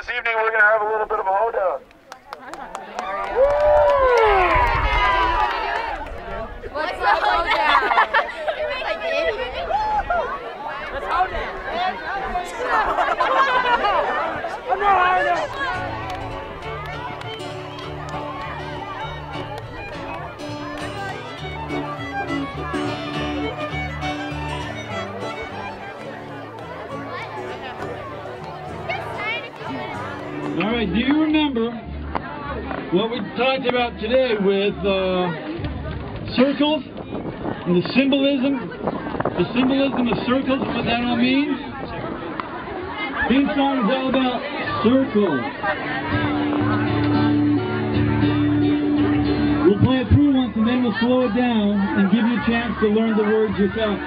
this evening we're going to have a little bit of a hoedown. What's a hoedown? Let's hoedown. Oh no, I know. All right, do you remember what we talked about today with circles and the symbolism of circles and what that all means? Theme song is all about circles. We'll play it through once and then we'll slow it down and give you a chance to learn the words yourself.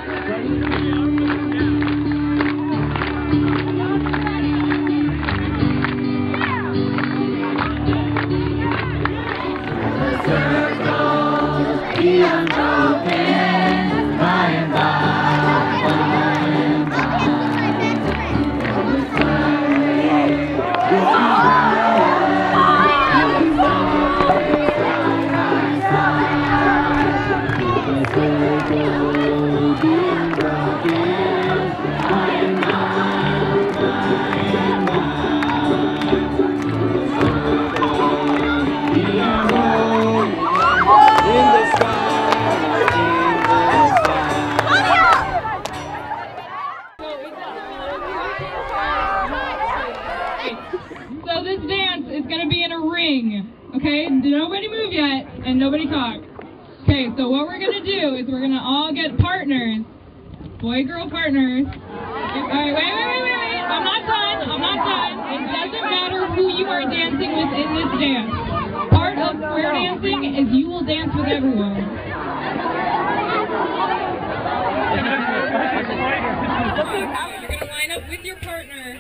Beyond all hands, by and by. Okay, nobody move yet, and nobody talk. Okay, so what we're going to do is we're going to all get partners, boy-girl partners. Alright, wait, I'm not done. It doesn't matter who you are dancing with in this dance. Part of square dancing is you will dance with everyone. You're going to line up with your partner.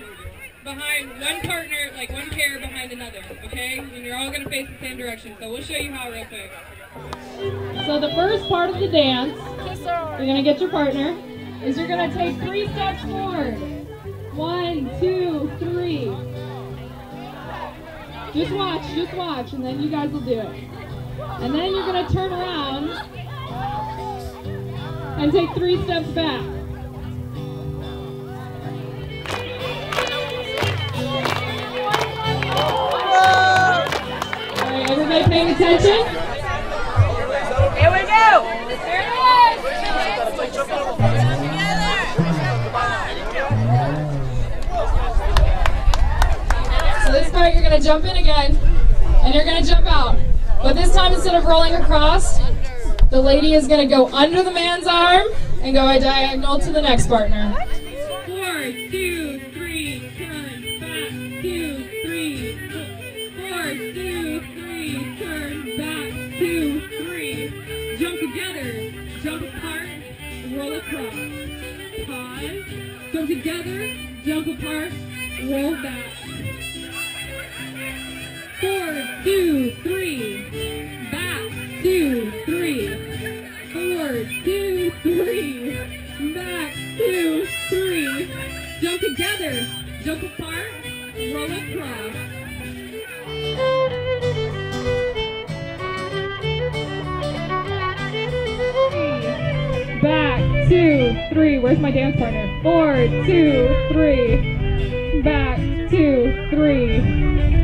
Behind one partner, like one pair behind another, okay? And you're all gonna face the same direction, so we'll show you how real quick. So the first part of the dance, you're gonna get your partner, is you're gonna take 3 steps forward. 1, 2, 3. Just watch, and then you guys will do it. And then you're gonna turn around and take 3 steps back. Everybody paying attention? Here we go! There it is! So this part you're going to jump in again, and you're going to jump out. But this time instead of rolling across, the lady is going to go under the man's arm and go a diagonal to the next partner. 4, 2, 3, turn back, 2, 3, 4, 2, 3, turn back, 2, 3, jump together, jump apart, roll across, pause, jump together, jump apart, roll back, 4, 2, 3, back, 2, 3, 4, 2, 3, back, 2, 3, jump together, jump apart, roll across. Back, 2, 3. Where's my dance partner? 4, 2, 3. Back, 2, 3.